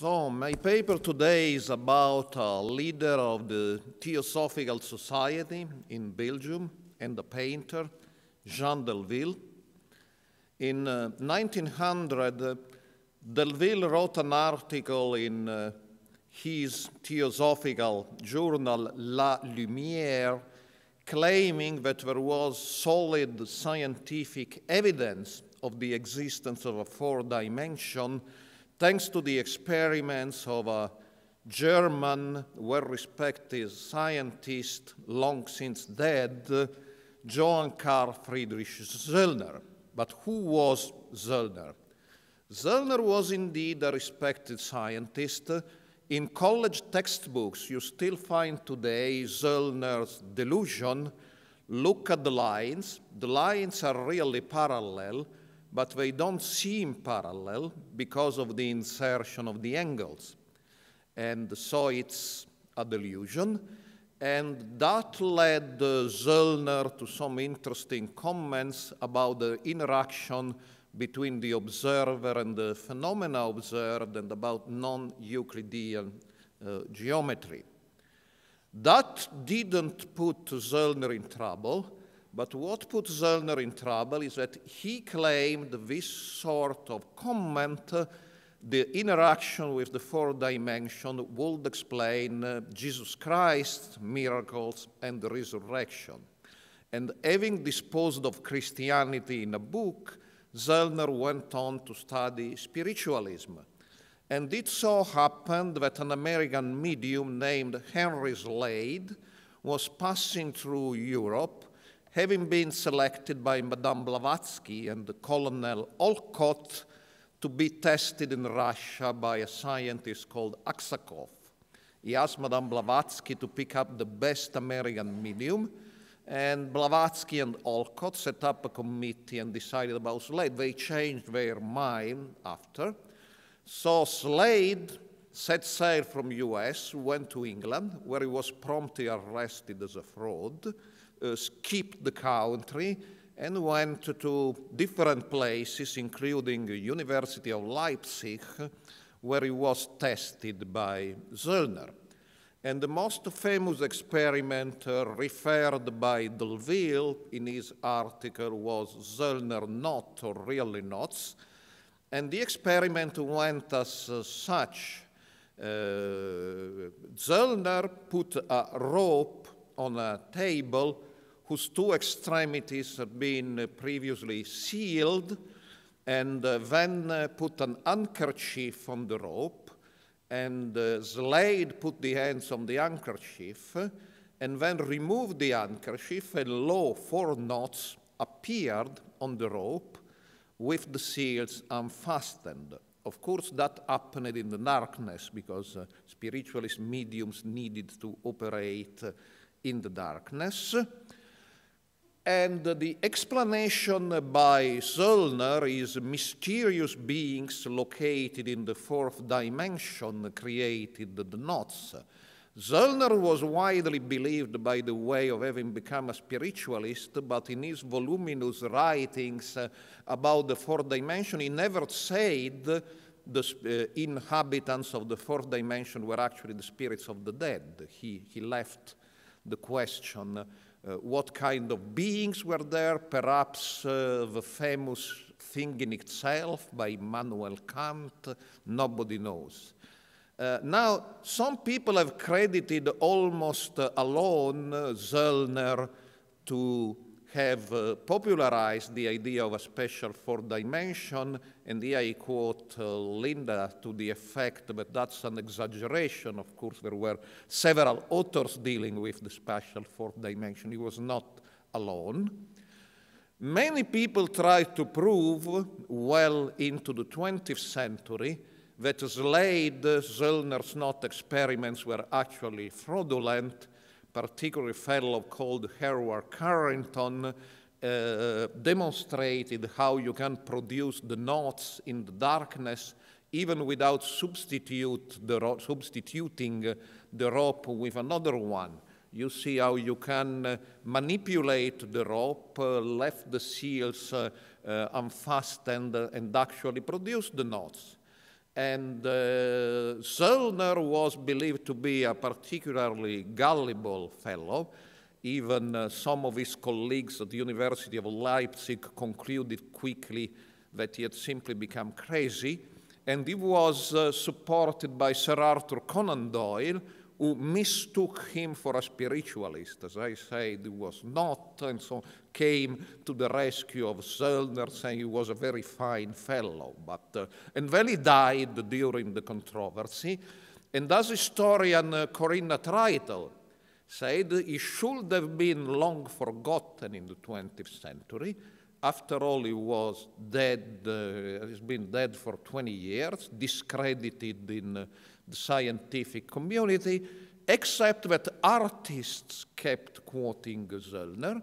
So my paper today is about a leader of the Theosophical Society in Belgium and a painter, Jean Delville. In 1900, Delville wrote an article in his Theosophical journal, La Lumière, claiming that there was solid scientific evidence of the existence of a fourth dimension thanks to the experiments of a German, well-respected scientist, long since dead, Johann Carl Friedrich Zöllner. But who was Zöllner? Zöllner was indeed a respected scientist. In college textbooks, you still find today Zöllner's delusion. Look at the lines. The lines are really parallel, but they don't seem parallel because of the insertion of the angles. And so it's a delusion. And that led Zöllner to some interesting comments about the interaction between the observer and the phenomena observed and about non-Euclidean geometry. That didn't put Zöllner in trouble, but what put Zöllner in trouble is that he claimed this sort of comment, the interaction with the fourth dimension would explain Jesus Christ, miracles, and the resurrection. And having disposed of Christianity in a book, Zöllner went on to study spiritualism. And it so happened that an American medium named Henry Slade was passing through Europe, having been selected by Madame Blavatsky and Colonel Olcott to be tested in Russia by a scientist called Aksakov. He asked Madame Blavatsky to pick up the best American medium, and Blavatsky and Olcott set up a committee and decided about Slade. They changed their mind after. So Slade set sail from US, went to England, where he was promptly arrested as a fraud, skipped the country, and went to different places, including the University of Leipzig, where he was tested by Zöllner. And the most famous experiment referred by Delville in his article was Zöllner knot, or really knots. And the experiment went as such. Zöllner put a rope on a table whose two extremities had been previously sealed, and then put an handkerchief on the rope, and Slade put the hands on the handkerchief, and then removed the handkerchief, and lo, four knots appeared on the rope with the seals unfastened. Of course, that happened in the darkness, because spiritualist mediums needed to operate in the darkness. And the explanation by Zöllner is mysterious beings located in the fourth dimension created the knots. Zöllner was widely believed, by the way, of having become a spiritualist, but in his voluminous writings about the fourth dimension, he never said the inhabitants of the fourth dimension were actually the spirits of the dead. He left the question what kind of beings were there, perhaps the famous thing in itself by Immanuel Kant, nobody knows. Now, some people have credited almost alone Zöllner to have popularized the idea of a special fourth dimension, and here I quote Linda to the effect, but that's an exaggeration. Of course, there were several authors dealing with the special fourth dimension. He was not alone. Many people tried to prove, well into the 20th century, that Slade, Zöllner's knot experiments were actually fraudulent, particularly fellow called Hereward Carrington demonstrated how you can produce the knots in the darkness even without substituting the rope with another one. You see how you can manipulate the rope, left the seals unfastened, and actually produce the knots. And Zöllner was believed to be a particularly gullible fellow. Even some of his colleagues at the University of Leipzig concluded quickly that he had simply become crazy. And he was supported by Sir Arthur Conan Doyle, who mistook him for a spiritualist. As I said, he was not, and so came to the rescue of Zöllner, saying he was a very fine fellow. But, and well, he died during the controversy. And as historian Corinna Treitel said, he should have been long forgotten in the 20th century. After all, he was dead, he's been dead for 20 years, discredited in the scientific community, except that artists kept quoting Zöllner,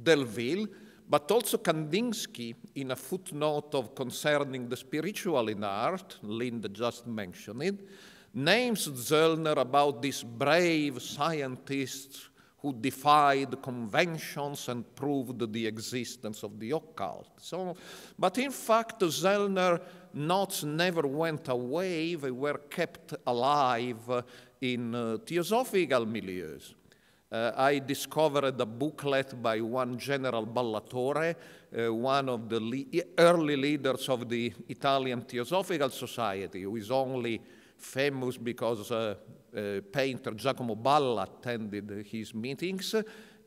Delville, but also Kandinsky in a footnote of Concerning the Spiritual in Art, Linda just mentioned it, names Zöllner about these brave scientists who defied conventions and proved the existence of the occult. So, but in fact, Zöllner knots never went away. They were kept alive in theosophical milieus. I discovered a booklet by one General Ballatore, one of the early leaders of the Italian Theosophical Society, who is only famous because painter Giacomo Balla attended his meetings,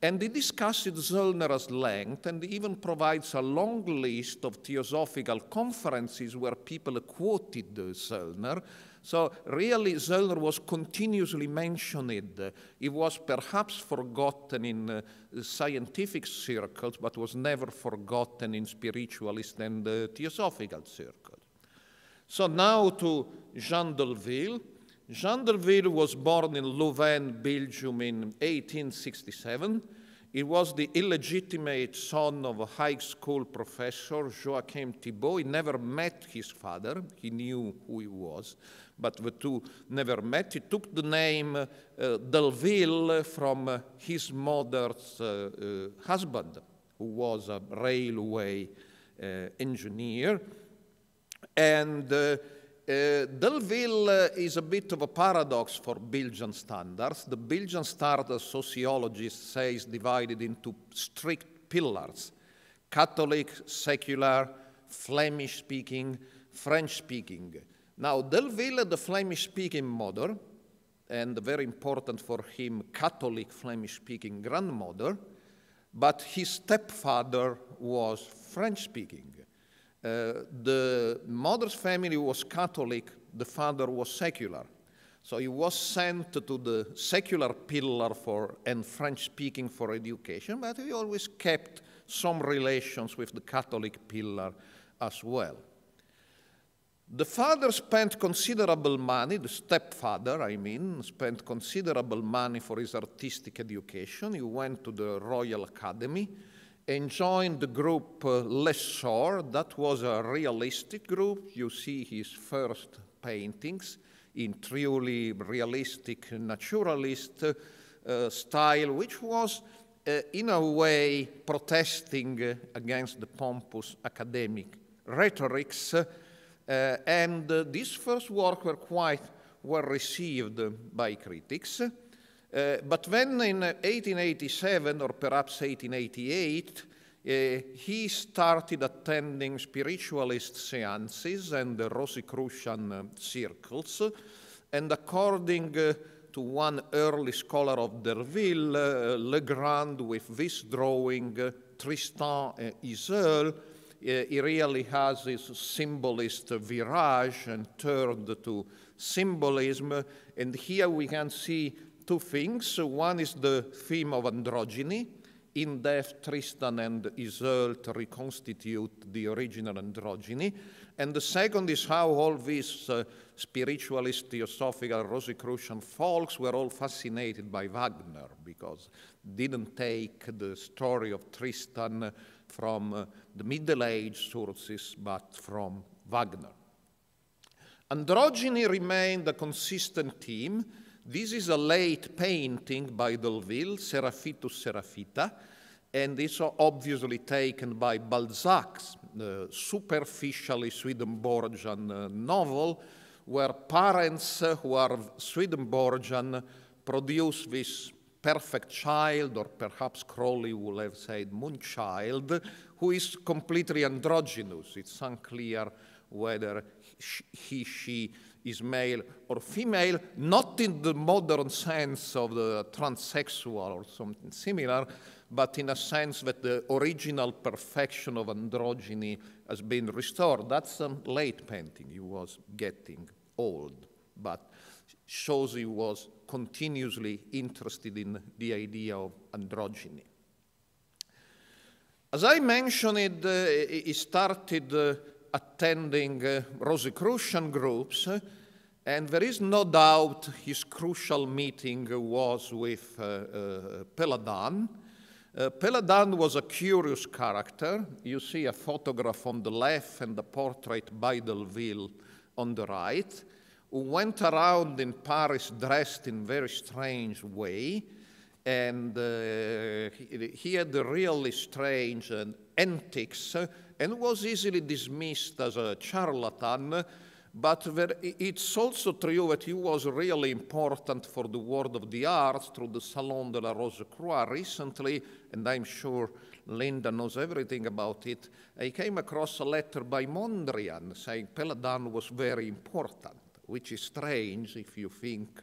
and he discussed Zöllner at length, and even provides a long list of theosophical conferences where people quoted Zöllner. So really, Zöllner was continuously mentioned. He was perhaps forgotten in scientific circles, but was never forgotten in spiritualist and theosophical circles. So now to Jean Delville. Jean Delville was born in Louvain, Belgium in 1867. He was the illegitimate son of a high school professor, Joachim Thibault. He never met his father. He knew who he was, but the two never met. He took the name Delville from his mother's husband, who was a railway engineer. And Delville is a bit of a paradox for Belgian standards. The Belgian standard sociologist says divided into strict pillars: Catholic, secular, Flemish-speaking, French-speaking. Now, Delville had a Flemish-speaking mother, and very important for him, Catholic Flemish-speaking grandmother, but his stepfather was French-speaking. The mother's family was Catholic, the father was secular. So he was sent to the secular pillar for, and French-speaking for education, but he always kept some relations with the Catholic pillar as well. The father spent considerable money, the stepfather, I mean, spent considerable money for his artistic education. He went to the Royal Academy and joined the group Les Sœurs. That was a realistic group. You see his first paintings in truly realistic naturalist style, which was in a way protesting against the pompous academic rhetorics. These first works were quite well received by critics. But then in 1887, or perhaps 1888, he started attending spiritualist seances and the Rosicrucian circles. And according to one early scholar of Delville, Le Grand, with this drawing, Tristan Iseul, he really has his symbolist virage and turned to symbolism. And here we can see two things. One is the theme of androgyny. In death, Tristan and Iseult reconstitute the original androgyny. And the second is how all these spiritualist, theosophical, Rosicrucian folks were all fascinated by Wagner because they didn't take the story of Tristan from the Middle Age sources, but from Wagner. Androgyny remained a consistent theme. This is a late painting by Delville, Seraphitus Seraphita, and it's obviously taken by Balzac's superficially Swedenborgian novel, where parents who are Swedenborgian produce this perfect child, or perhaps Crowley would have said moonchild, who is completely androgynous. It's unclear whether he, she is male or female, not in the modern sense of the transsexual or something similar, but in a sense that the original perfection of androgyny has been restored. That's some late painting. He was getting old, but shows he was continuously interested in the idea of androgyny. As I mentioned, he started attending Rosicrucian groups, and there is no doubt his crucial meeting was with Peladan. Peladan was a curious character. You see a photograph on the left and a portrait by Delville on the right, who went around in Paris dressed in a very strange way, and he had really strange antics and was easily dismissed as a charlatan, but it's also true that he was really important for the world of the arts through the Salon de la Rose Croix recently, and I'm sure Linda knows everything about it. I came across a letter by Mondrian saying Peladan was very important, which is strange if you think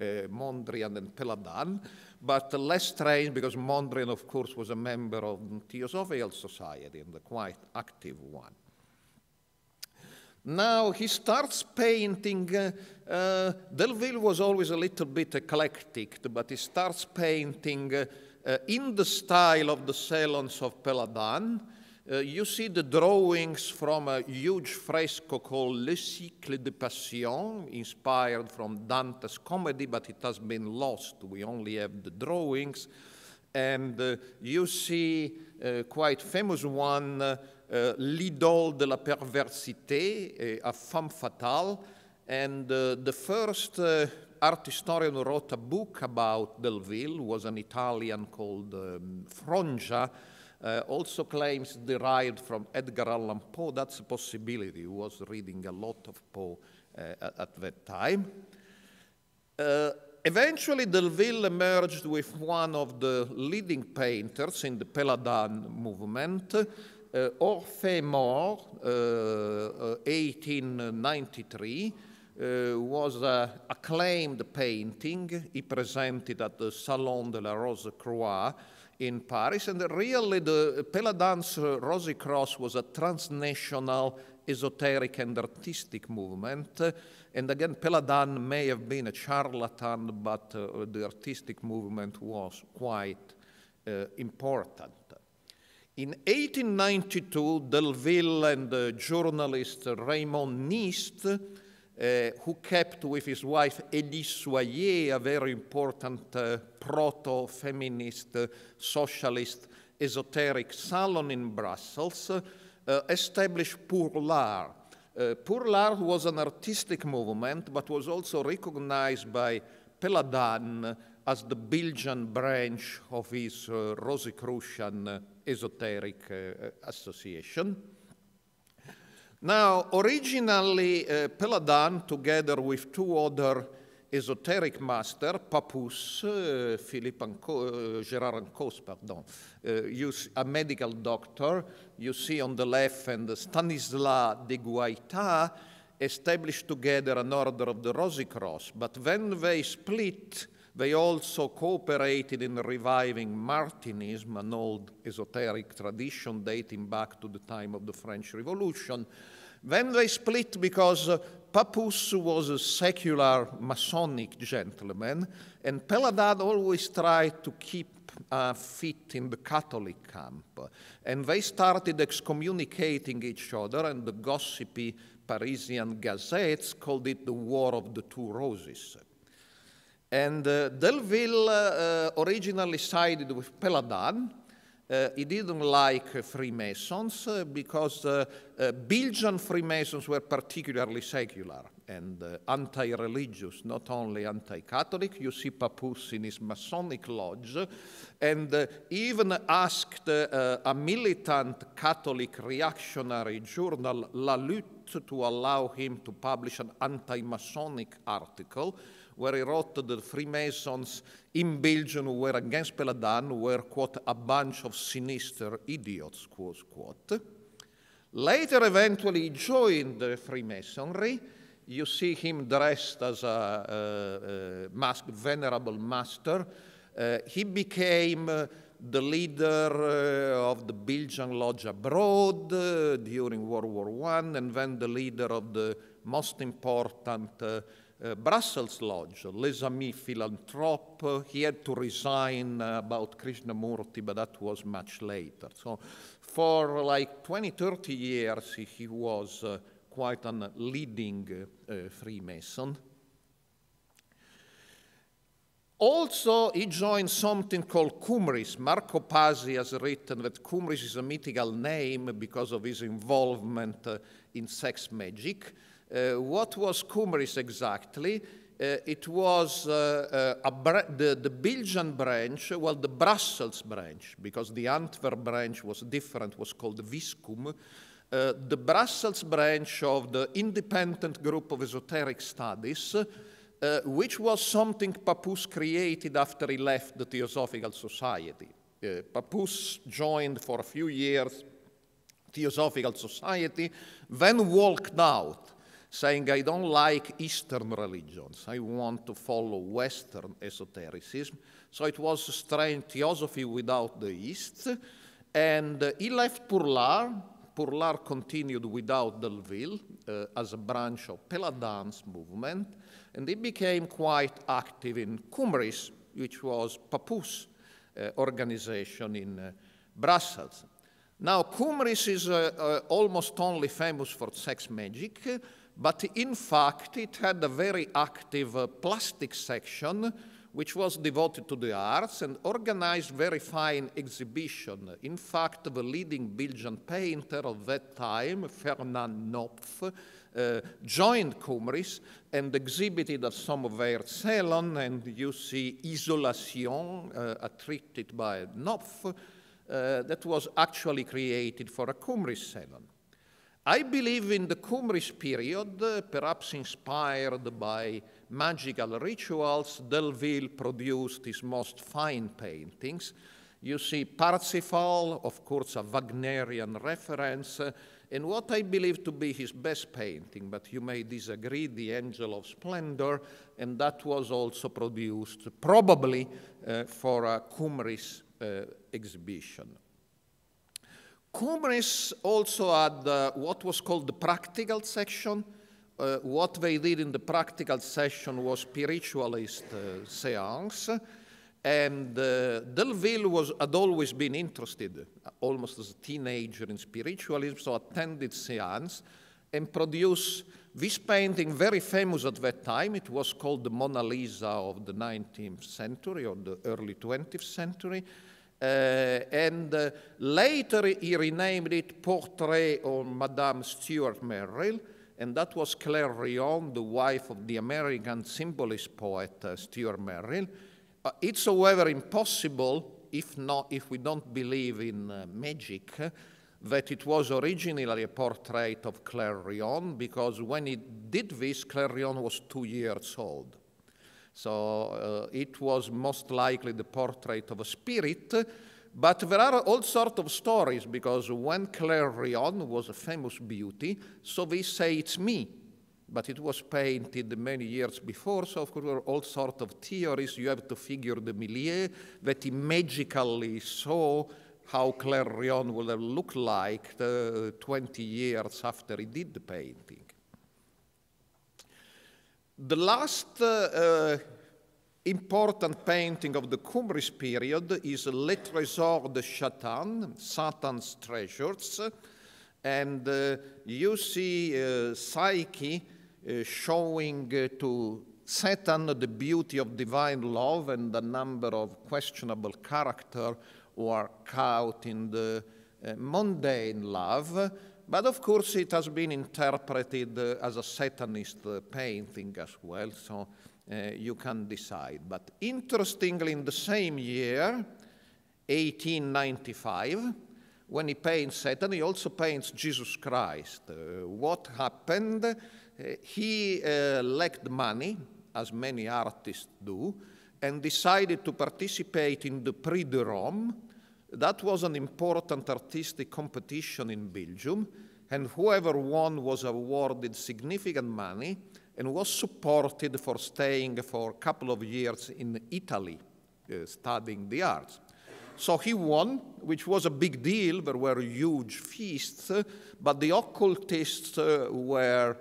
Mondrian and Peladan, but less strange because Mondrian, of course, was a member of the Theosophical Society and a quite active one. Now he starts painting. Delville was always a little bit eclectic, but he starts painting in the style of the salons of Peladan. You see the drawings from a huge fresco called Le Cycle de Passion, inspired from Dante's comedy, but it has been lost. We only have the drawings. And you see quite famous one, L'Idole de la Perversité, a femme fatale. And the first art historian who wrote a book about Delville was an Italian called Frongia, also claims derived from Edgar Allan Poe. That's a possibility. He was reading a lot of Poe at that time. Eventually, Delville emerged with one of the leading painters in the Peladan movement, Orphée Mort, 1893, was an acclaimed painting he presented at the Salon de la Rose Croix in Paris, and really the Peladan's Rosicross was a transnational, esoteric and artistic movement, and again Peladan may have been a charlatan, but the artistic movement was quite important. In 1892, Delville and the journalist Raymond Nist, who kept with his wife Elie Soyer, a very important proto-feminist, socialist, esoteric salon in Brussels, established Pour L'Art. Pour L'Art was an artistic movement, but was also recognized by Peladan as the Belgian branch of his Rosicrucian esoteric association. Now, originally, Peladan, together with two other esoteric masters, Papus, Philippe Anco, Gérard Ancos, pardon, a medical doctor, you see on the left, and Stanislas de Guaita, established together an order of the Rosicross. But when they split, they also cooperated in reviving Martinism, an old esoteric tradition dating back to the time of the French Revolution. Then they split because Papus was a secular Masonic gentleman, and Peladan always tried to keep fit in the Catholic camp. And they started excommunicating each other, and the gossipy Parisian gazettes called it the War of the Two Roses. And Delville originally sided with Peladan, He didn't like Freemasons because Belgian Freemasons were particularly secular and anti-religious, not only anti-Catholic. You see Papus in his Masonic lodge, and even asked a militant Catholic reactionary journal, La Lutte, to allow him to publish an anti-Masonic article, where he wrote that the Freemasons in Belgium who were against Peladan were, quote, a bunch of sinister idiots, quote, quote. Later, eventually, he joined the Freemasonry. You see him dressed as a venerable master. He became the leader of the Belgian Lodge abroad during World War I, and then the leader of the most important Brussels Lodge, Les Amis Philanthropes. He had to resign about Krishnamurti, but that was much later. So for like 20, 30 years, he was quite a leading Freemason. Also, he joined something called Kumris. Marco Pazzi has written that Kumris is a mythical name because of his involvement in sex magic. What was Kumris exactly? It was the Belgian branch, well, the Brussels branch, because the Antwerp branch was different, was called Viscum. The Brussels branch of the independent group of esoteric studies, which was something Papus created after he left the Theosophical Society. Papus joined for a few years Theosophical Society, then walked out, saying, I don't like Eastern religions. I want to follow Western esotericism. So it was a strange theosophy without the East. And he left Pour L'Art. Pour L'Art continued without Delville as a branch of Peladan's movement. And he became quite active in Kumris, which was Papus' organization in Brussels. Now, Kumris is almost only famous for sex magic. But in fact, it had a very active plastic section, which was devoted to the arts and organized very fine exhibition. In fact, the leading Belgian painter of that time, Fernand Khnopff, joined Kumris and exhibited at some of their salon, and you see Isolation, a treatise by Khnopff, that was actually created for a Kumris salon. I believe in the Kumris period, perhaps inspired by magical rituals, Delville produced his most fine paintings. You see Parsifal, of course, a Wagnerian reference, and what I believe to be his best painting, but you may disagree, The Angel of Splendor, and that was also produced probably for a Kumris exhibition. Kumris also had what was called the practical section. What they did in the practical section was spiritualist seance, and Delville had always been interested, almost as a teenager, in spiritualism, so attended seance and produced this painting, very famous at that time. It was called the Mona Lisa of the 19th century or the early 20th century. And later he renamed it Portrait of Madame Stuart Merrill, and that was Claire Rion, the wife of the American symbolist poet Stuart Merrill. It's, however, impossible, if we don't believe in magic, that it was originally a portrait of Claire Rion, because when he did this, Claire Rion was 2 years old. So it was most likely the portrait of a spirit, but there are all sorts of stories, because when Claire Rion was a famous beauty, so they say it's me, but it was painted many years before, so of course there are all sorts of theories. You have to figure the milieu, that he magically saw how Claire Rion would have looked like 20 years after he did the painting. The last important painting of the Kumris period is Le Trésor de Satan, Satan's Treasures, and you see Psyche showing to Satan the beauty of divine love and the number of questionable character who are caught in the mundane love, but of course it has been interpreted as a Satanist painting as well, so you can decide. But interestingly, in the same year, 1895, when he paints Satan, he also paints Jesus Christ. What happened? He lacked money, as many artists do, and decided to participate in the Prix de Rome. That was an important artistic competition in Belgium, and whoever won was awarded significant money and was supported for staying for a couple of years in Italy, studying the arts. So he won, which was a big deal. There were huge feasts, but the occultists were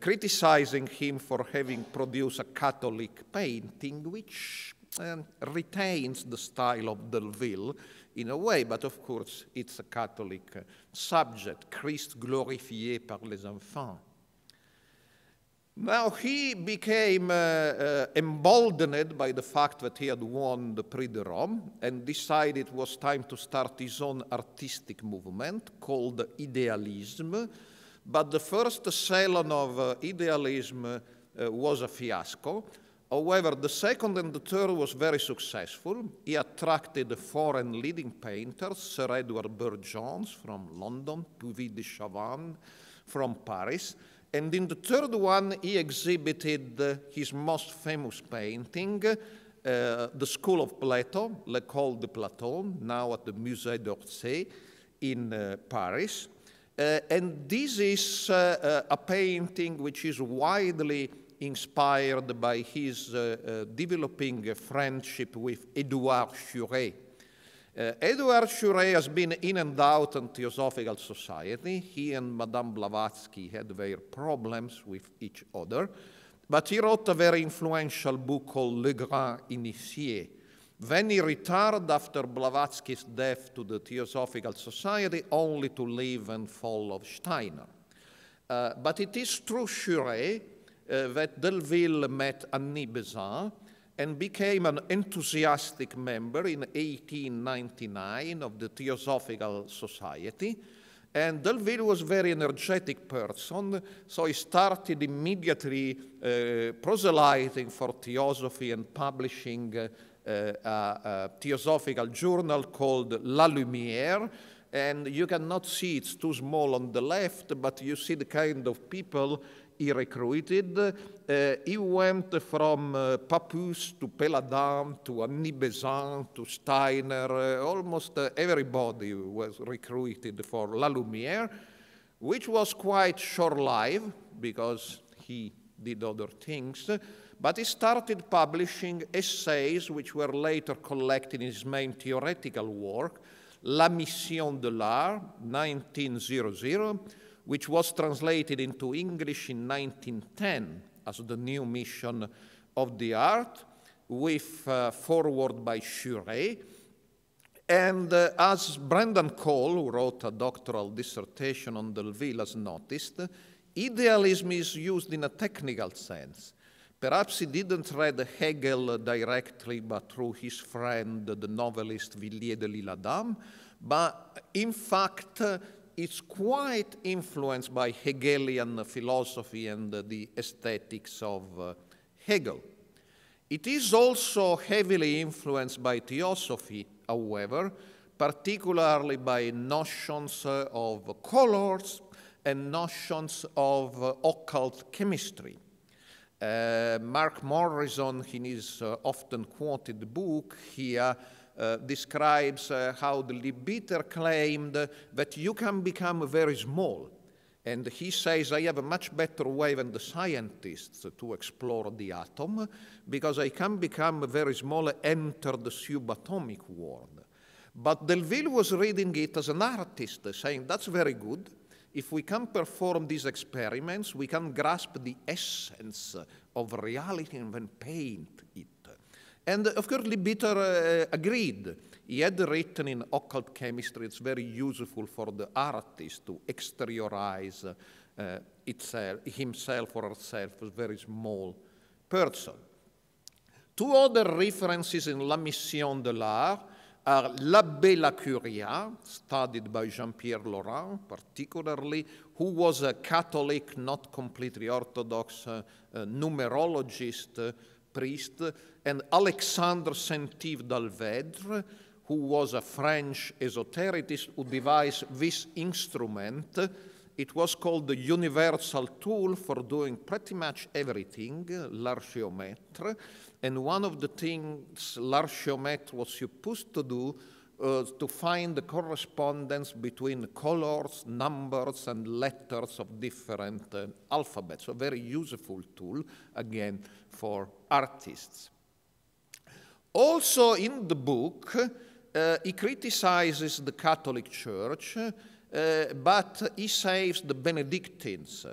criticizing him for having produced a Catholic painting, which retains the style of Delville in a way, but of course it's a Catholic subject, Christ glorifié par les enfants. Now he became emboldened by the fact that he had won the Prix de Rome and decided it was time to start his own artistic movement called Idealism. But the first salon of Idealism was a fiasco. However, the second and the third was very successful. He attracted foreign leading painters, Sir Edward Burne-Jones from London, Puvis de Chavannes from Paris. And in the third one, he exhibited his most famous painting, The School of Plato, L'École de Platon, now at the Musée d'Orsay in Paris. And this is a painting which is widely inspired by his developing a friendship with Édouard Churet. Édouard Churet has been in and out in Theosophical Society. He and Madame Blavatsky had their problems with each other, but he wrote a very influential book called Le Grand Initié. Then he retired after Blavatsky's death to the Theosophical Society, only to live and follow Steiner. But it is through Churet that Delville met Annie Besant and became an enthusiastic member in 1899 of the Theosophical Society. And Delville was a very energetic person, so he started immediately proselyting for theosophy and publishing a theosophical journal called La Lumière, and you cannot see, it's too small on the left, but you see the kind of people he recruited. He went from Papus to Peladan to Annie Besant to Steiner. Almost everybody was recruited for La Lumière, which was quite short-lived because he did other things. But he started publishing essays which were later collected in his main theoretical work, La Mission de l'Art, 1900, which was translated into English in 1910 as the new mission of the art, with foreword by Churet. And as Brendan Cole, who wrote a doctoral dissertation on Delville, has noticed, idealism is used in a technical sense. Perhaps he didn't read Hegel directly, but through his friend, the novelist Villiers de l'Isle-Adam. But in fact, it's quite influenced by Hegelian philosophy and the aesthetics of Hegel. It is also heavily influenced by theosophy, however, particularly by notions of colors and notions of occult chemistry. Mark Morrison, in his often quoted book here, describes how the Leadbeater claimed that you can become very small. And he says, I have a much better way than the scientists to explore the atom, because I can become very small, enter the subatomic world. But Delville was reading it as an artist, saying, that's very good. If we can perform these experiments, we can grasp the essence of reality and then paint it. And of course, Leadbeater agreed. He had written in occult chemistry, it's very useful for the artist to exteriorize himself or herself as a very small person. Two other references in La Mission de l'Art L'Abbé Lacuria, studied by Jean-Pierre Laurent particularly, who was a Catholic, not completely Orthodox, numerologist, priest, and Alexandre Saint-Yves d'Alvedre, who was a French esotericist who devised this instrument. It was called the universal tool for doing pretty much everything, l'archiomètre. And one of the things l'archiomètre was supposed to do to find the correspondence between colors, numbers, and letters of different alphabets. A very useful tool, again, for artists. Also in the book, he criticizes the Catholic Church, but he saves the Benedictines,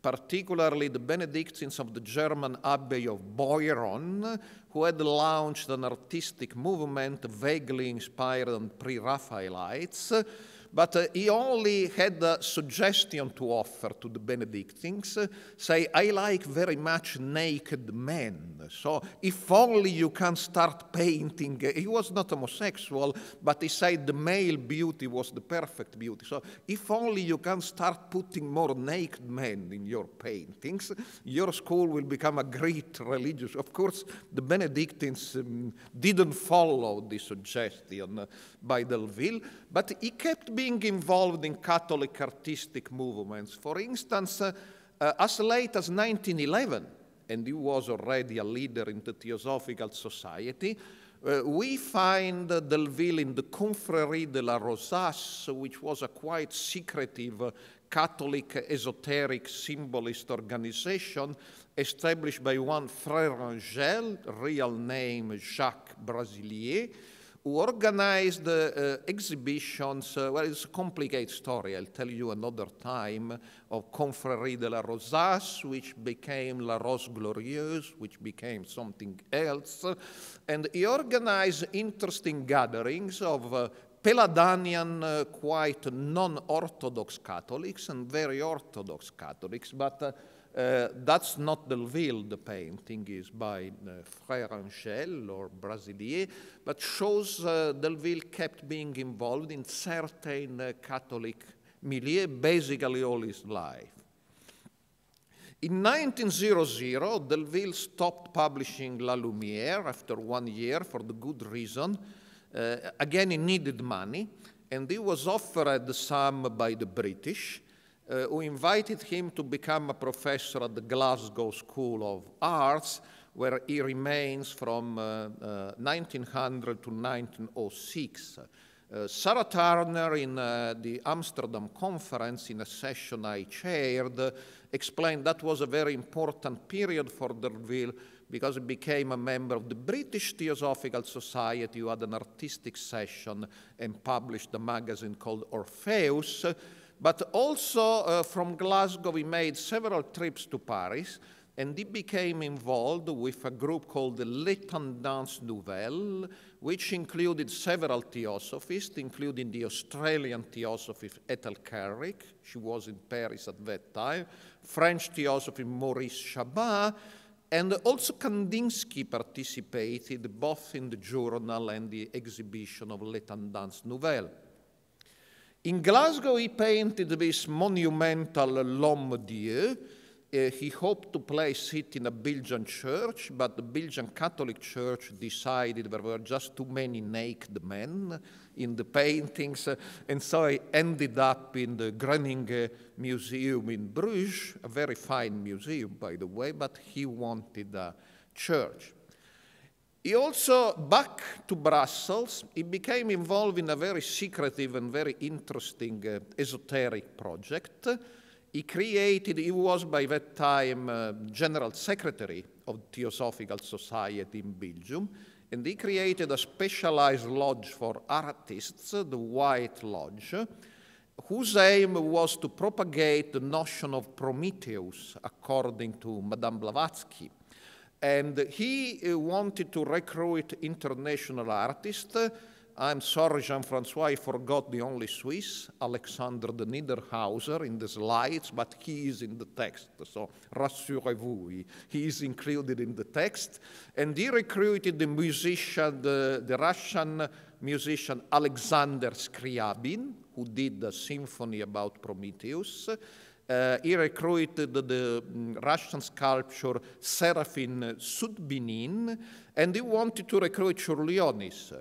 particularly the Benedictines of the German Abbey of Beuron, who had launched an artistic movement vaguely inspired on pre-Raphaelites, but he only had a suggestion to offer to the Benedictines, say, I like very much naked men, so if only you can start painting. He was not homosexual, but he said the male beauty was the perfect beauty, so if only you can start putting more naked men in your paintings, your school will become a great religious. Of course, the Benedictines didn't follow the suggestion by Delville, but he kept being involved in Catholic artistic movements. For instance, as late as 1911, and he was already a leader in the Theosophical Society, we find Delville in the Confrérie de la Rosace, which was a quite secretive Catholic esoteric symbolist organization established by one Frère Angel, real name Jacques Brasilier, who organized exhibitions, well, it's a complicated story, I'll tell you another time, of Confrérie de la Rosace, which became La Rose Glorieuse, which became something else. And he organized interesting gatherings of Peladanian, quite non-Orthodox Catholics and very Orthodox Catholics, but that's not Delville, the painting is by Frère Angel or Brasilier, but shows Delville kept being involved in certain Catholic milieu basically all his life. In 1900, Delville stopped publishing La Lumière after 1 year for the good reason. Again, he needed money, and he was offered some by the British, who invited him to become a professor at the Glasgow School of Arts, where he remains from 1900 to 1906. Sarah Turner, in the Amsterdam conference, in a session I chaired, explained that was a very important period for Delville because he became a member of the British Theosophical Society, who had an artistic session and published a magazine called Orpheus. But also from Glasgow, he made several trips to Paris, and he became involved with a group called the Les Tendances Nouvelles, which included several theosophists, including the Australian theosophist Ethel Carrick, she was in Paris at that time, French theosophist Maurice Chabat, and also Kandinsky participated both in the journal and the exhibition of Les Tendances Nouvelles. In Glasgow, he painted this monumental L'Homme Dieu. He hoped to place it in a Belgian church, but the Belgian Catholic Church decided there were just too many naked men in the paintings, and so he ended up in the Groningen Museum in Bruges, a very fine museum, by the way, but he wanted a church. He also, back to Brussels, he became involved in a very secretive and very interesting esoteric project. He was by that time General Secretary of the Theosophical Society in Belgium, and he created a specialized lodge for artists, the White Lodge, whose aim was to propagate the notion of Prometheus, according to Madame Blavatsky. And he wanted to recruit international artists. I'm sorry, Jean-Francois, I forgot the only Swiss, Alexander de Niederhauser, in the slides, but he is in the text, so rassurez-vous, he is included in the text. And he recruited the Russian musician Alexander Scriabin, who did the symphony about Prometheus. He recruited the Russian sculptor Serafin Sudbinin, and he wanted to recruit Cherlionis.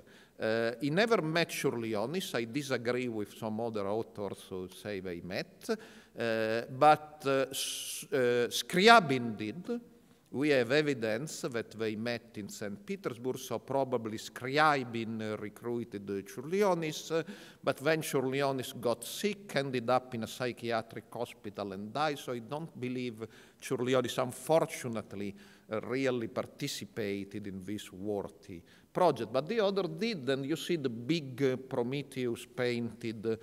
He never met Cherlionis. I disagree with some other authors who say they met, but Scriabin did. We have evidence that they met in St. Petersburg, so probably Scriabin recruited Cherlionis, but when Cherlionis got sick, ended up in a psychiatric hospital and died, so I don't believe Cherlionis, unfortunately, really participated in this worthy project. But the other did, and you see the big Prometheus painted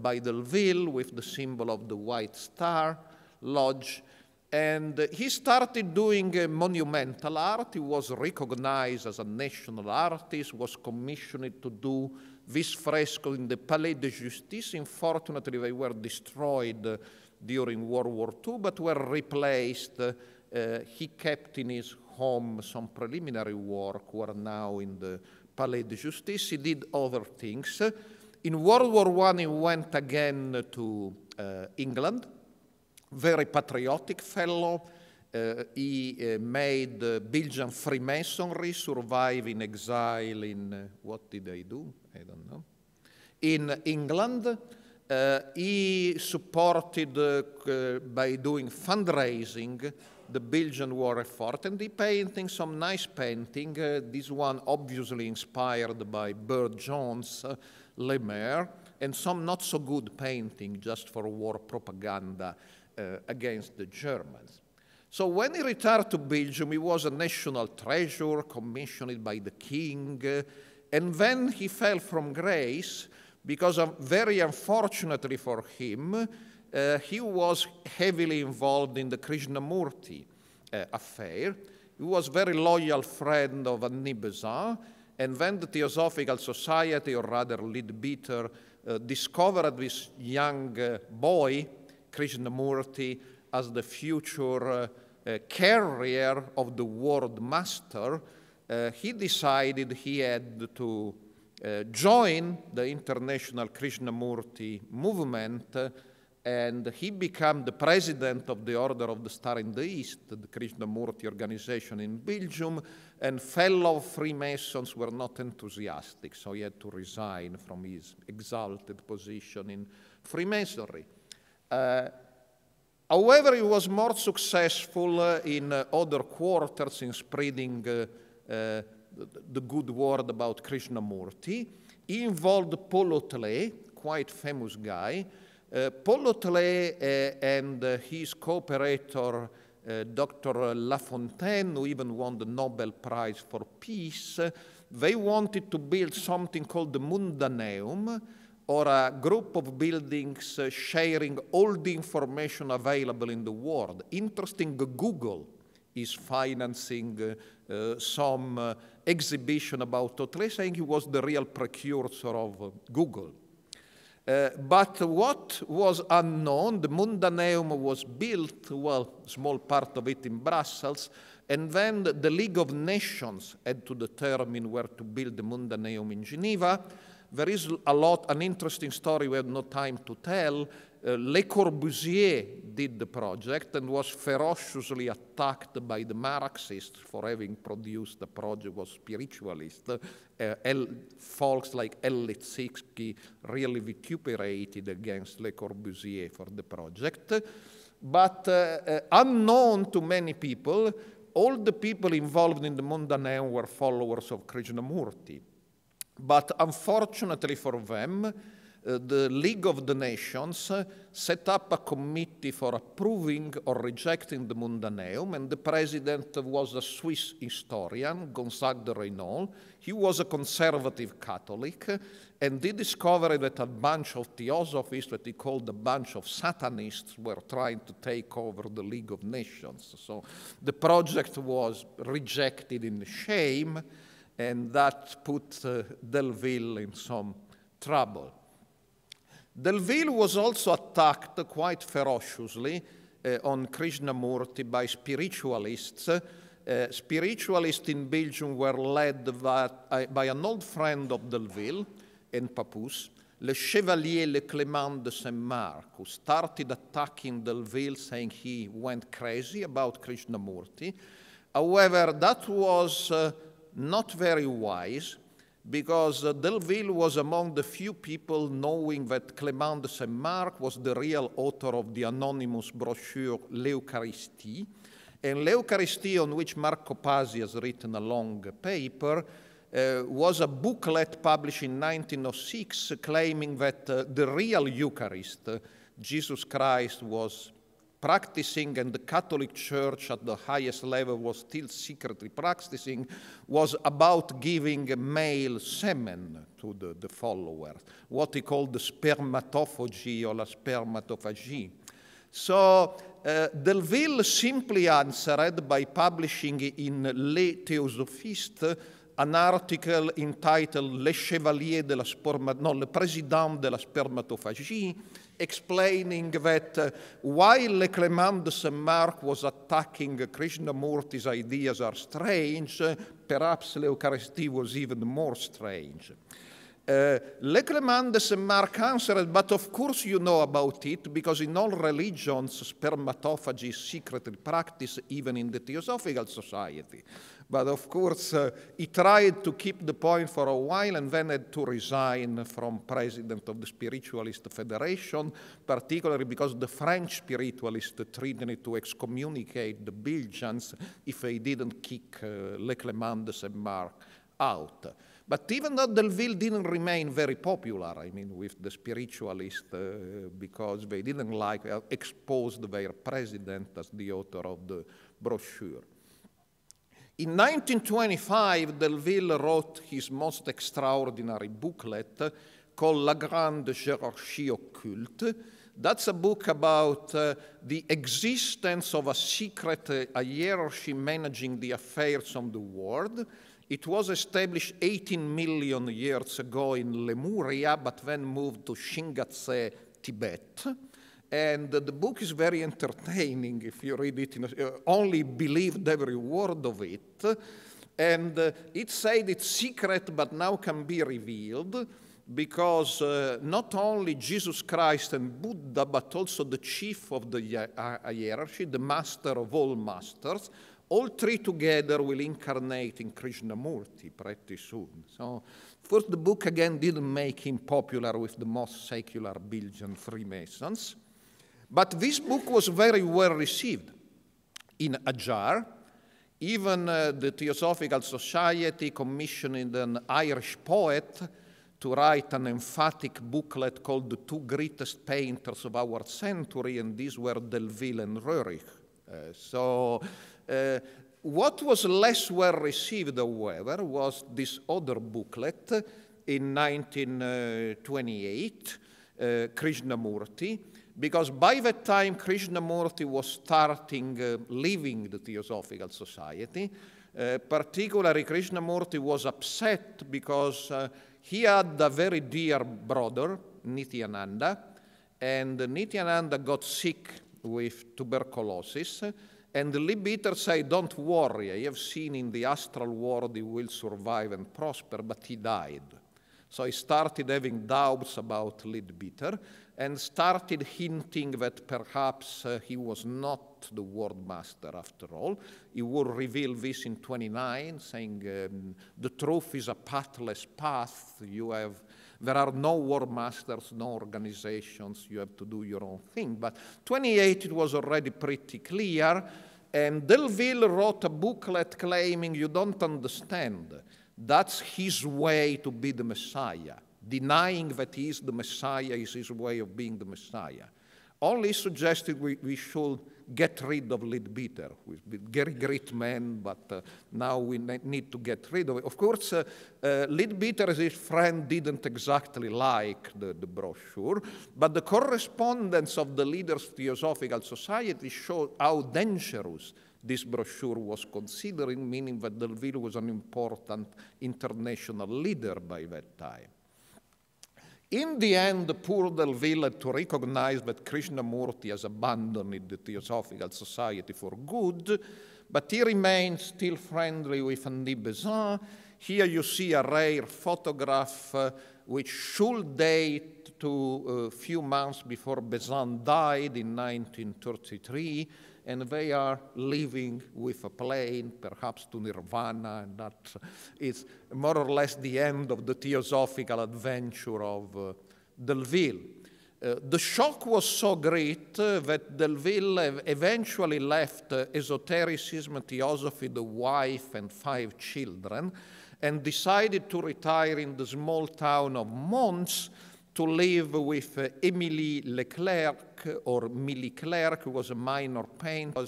by Delville with the symbol of the White Star Lodge. And he started doing monumental art. He was recognized as a national artist, was commissioned to do this fresco in the Palais de Justice. Unfortunately, they were destroyed during World War II, but were replaced. He kept in his home some preliminary work, were now in the Palais de Justice. He did other things. In World War I, he went again to England. Very patriotic fellow. He made Belgian Freemasonry survive in exile in, what did they do? I don't know. In England. He supported, by doing fundraising, the Belgian war effort, and he painting some nice painting. This one obviously inspired by Burne Jones, Le Maire, and some not so good painting just for war propaganda against the Germans. So when he retired to Belgium, he was a national treasure, commissioned by the king, and then he fell from grace because, very unfortunately for him, he was heavily involved in the Krishnamurti affair. He was a very loyal friend of Annie Besant, and then the Theosophical Society, or rather Leadbeater, discovered this young boy, Krishnamurti, as the future carrier of the world master. He decided he had to join the international Krishnamurti movement, and he became the president of the Order of the Star in the East, the Krishnamurti organization in Belgium, and fellow Freemasons were not enthusiastic, so he had to resign from his exalted position in Freemasonry. However, he was more successful in other quarters in spreading the good word about Krishnamurti. He involved Paul Hotelet, quite famous guy. Paul Hotelet and his cooperator, Dr. Lafontaine, who even won the Nobel Prize for Peace, they wanted to build something called the Mundaneum, or a group of buildings sharing all the information available in the world. Interesting, Google is financing some exhibition about Hotelet, saying he was the real precursor of Google. But what was unknown, the Mundaneum was built, well, small part of it in Brussels, and then the League of Nations had to determine where to build the Mundaneum in Geneva. There is an interesting story we have no time to tell. Le Corbusier did the project and was ferociously attacked by the Marxists for having produced the project, was spiritualist. Folks like L. Litsinsky really vituperated against Le Corbusier for the project. But unknown to many people, all the people involved in the Mundaneum were followers of Krishnamurti. But unfortunately for them, the League of the Nations set up a committee for approving or rejecting the Mundaneum, and the president was a Swiss historian, Gonzague de Reynaud. He was a conservative Catholic, and he discovered that a bunch of theosophists, that he called a bunch of Satanists, were trying to take over the League of Nations. So the project was rejected in shame, and that put Delville in some trouble. Delville was also attacked quite ferociously on Krishnamurti by spiritualists spiritualists in Belgium were led by an old friend of Delville and Papus, Le Chevalier Le Clément de Saint-Marc, who started attacking Delville, saying he went crazy about Krishnamurti. However, that was not very wise, because Delville was among the few people knowing that Clément de Saint-Marc was the real author of the anonymous brochure L'Eucharistie, and L'Eucharistie, on which Marco Pazzi has written a long paper, was a booklet published in 1906 claiming that the real Eucharist, Jesus Christ, was practicing, and the Catholic Church at the highest level was still secretly practicing, was about giving male semen to the followers, what he called the spermatophagy or la spermatophagy. So Delville simply answered by publishing in Les Théosophistes an article entitled Le Chevalier de la Sperma, no, Le Président de la Spermatophagie, explaining that while Le Clément de Saint-Marc was attacking Krishnamurti's ideas are strange, perhaps L'Eucharistie was even more strange. Le Clément de Saint-Marc answered, but of course you know about it, because in all religions spermatophagy is secretly practiced, even in the Theosophical Society. But of course he tried to keep the point for a while and then had to resign from president of the Spiritualist Federation, particularly because the French spiritualists threatened to excommunicate the Belgians if they didn't kick Le Clément de Saint-Marc out. But even though Delville didn't remain very popular, I mean, with the spiritualists, because they didn't like, exposed their president as the author of the brochure. In 1925, Delville wrote his most extraordinary booklet called La Grande Hiérarchie Occulte. That's a book about the existence of a secret hierarchy managing the affairs of the world. It was established 18 million years ago in Lemuria, but then moved to Shingatse, Tibet. And the book is very entertaining if you read it. Only believed every word of it. And it said it's secret, but now can be revealed, because not only Jesus Christ and Buddha, but also the chief of the hierarchy, the master of all masters, all three together will incarnate in Krishnamurti pretty soon. So, first, the book again didn't make him popular with the most secular Belgian Freemasons, but this book was very well received in Ajar. Even the Theosophical Society commissioned an Irish poet to write an emphatic booklet called The Two Greatest Painters of Our Century, and these were Delville and Roerich. What was less well received, however, was this other booklet in 1928, Krishnamurti, because by that time Krishnamurti was starting leaving the Theosophical Society. Particularly, Krishnamurti was upset because he had a very dear brother, Nityananda, and Nityananda got sick with tuberculosis. And Leadbeater said, don't worry, I have seen in the astral world he will survive and prosper, but he died. So he started having doubts about Leadbeater and started hinting that perhaps he was not the world master after all. He will reveal this in 29, saying, the truth is a pathless path. There are no war masters, no organizations, you have to do your own thing. But 28, it was already pretty clear, and Delville wrote a booklet claiming you don't understand. That's his way to be the Messiah. Denying that he is the Messiah is his way of being the Messiah. Only suggested we should get rid of Leadbeater, who is a very great man, but now we need to get rid of it. Of course, Leadbeater as his friend didn't exactly like the brochure, but the correspondence of the leaders of the Theosophical Society showed how dangerous this brochure was considered, meaning that Delville was an important international leader by that time. In the end, poor Delville had to recognize that Krishnamurti has abandoned the Theosophical Society for good, but he remains still friendly with Andy Besant. Here you see a rare photograph which should date to a few months before Besant died in 1933, and they are living with a plane, perhaps to Nirvana, and that is more or less the end of the theosophical adventure of Delville. The shock was so great that Delville eventually left esotericism, theosophy, the wife and 5 children, and decided to retire in the small town of Mons to live with Émilie Leclerc, or Millie Clerc, who was a minor painter,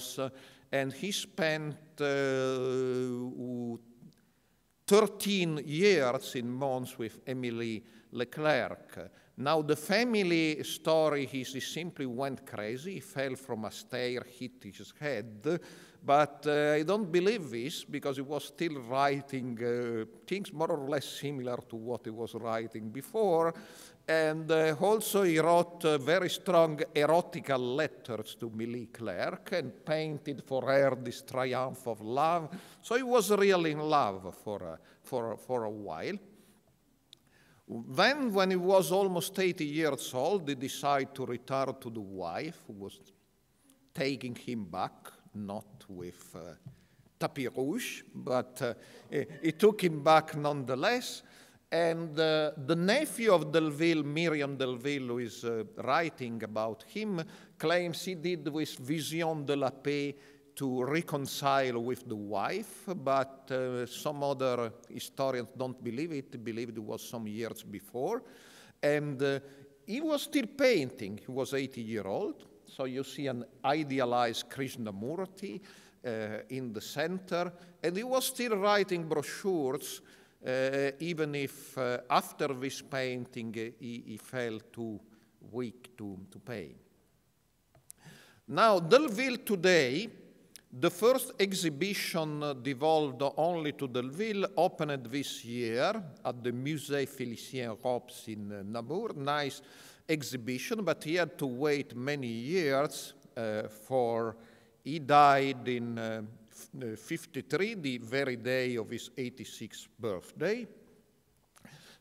and he spent 13 years in Mons with Émilie Leclerc. Now the family story is he simply went crazy, he fell from a stair, hit his head, but I don't believe this because he was still writing things more or less similar to what he was writing before, and also he wrote very strong erotical letters to Millie Clerc and painted for her this triumph of love, so he was really in love for a while. Then, when he was almost 80 years old, he decided to retire to the wife, who was taking him back, not with tapis rouge, but he took him back nonetheless. And the nephew of Delville, Miriam Delville, who is writing about him, claims he did with Vision de la Paix to reconcile with the wife, but some other historians don't believe it, believed it was some years before. And he was still painting, he was 80-year-old, so you see an idealized Krishnamurti in the center, and he was still writing brochures, even if after this painting he felt too weak to paint. Now, Delville today, the first exhibition devolved only to Delville opened this year at the Musée Félicien Rops in Namur. Nice exhibition, but he had to wait many years for he died in 53, the very day of his 86th birthday.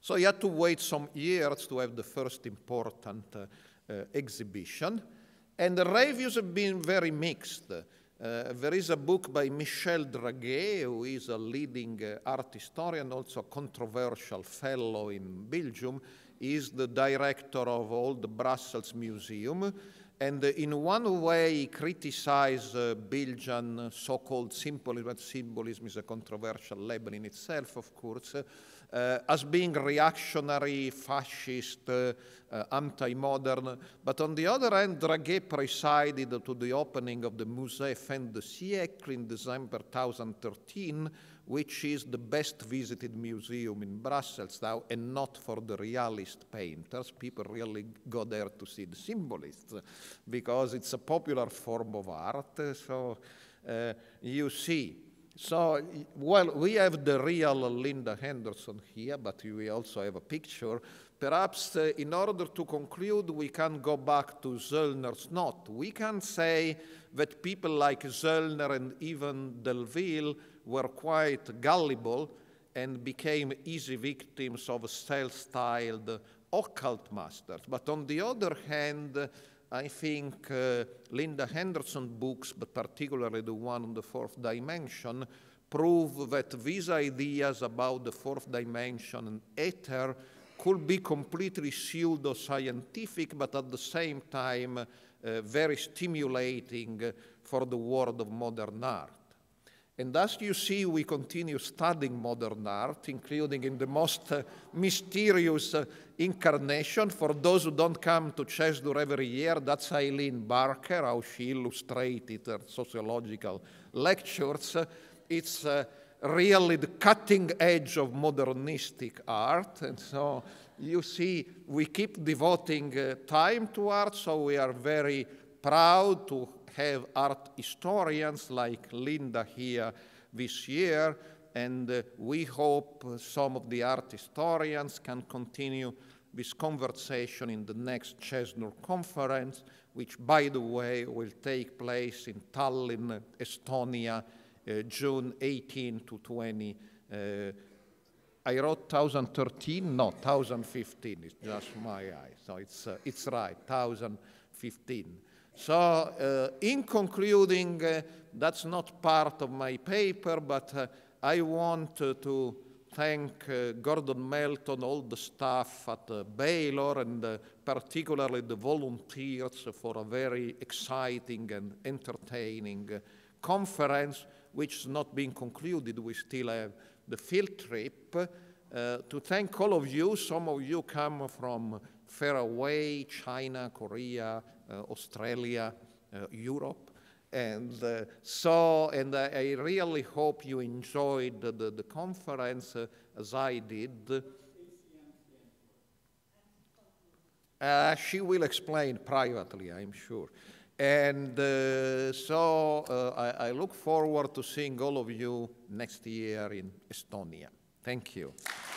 So he had to wait some years to have the first important exhibition. And the reviews have been very mixed. There is a book by Michel Draguet, who is a leading art historian, also a controversial fellow in Belgium. He is the director of all the Brussels Museum, and in one way he criticizes Belgian so-called symbolism, but symbolism is a controversial label in itself, of course, as being reactionary, fascist, anti-modern. But on the other hand, Draguet presided to the opening of the Musée Fin de Siècle in December 2013, which is the best visited museum in Brussels now, and not for the realist painters. People really go there to see the symbolists because it's a popular form of art. So you see. So, well, we have the real Linda Henderson here, but we also have a picture. Perhaps in order to conclude, we can go back to Zöllner's knot. We can say that people like Zöllner and even Delville were quite gullible and became easy victims of self-styled occult masters. But on the other hand, I think Linda Henderson's books, but particularly the one on the fourth dimension, prove that these ideas about the fourth dimension and ether could be completely pseudo-scientific, but at the same time very stimulating for the world of modern art. And as you see, we continue studying modern art, including in the most mysterious incarnation. For those who don't come to Chesdur every year, that's Eileen Barker, how she illustrated her sociological lectures. It's really the cutting edge of modernistic art. And so you see, we keep devoting time to art, so we are very proud to have art historians like Linda here this year, and we hope some of the art historians can continue this conversation in the next Chesdur conference, which, by the way, will take place in Tallinn, Estonia, June 18 to 20. I wrote 1013, no, 1015, it's just my eye, so it's right, 1015. So in concluding, that's not part of my paper, but I want to thank Gordon Melton, all the staff at Baylor, and particularly the volunteers for a very exciting and entertaining conference, which is not being concluded. We still have the field trip. To thank all of you. Some of you come from far away, China, Korea, Australia, Europe. And I really hope you enjoyed the conference as I did. She will explain privately, I'm sure. And I look forward to seeing all of you next year in Estonia. Thank you.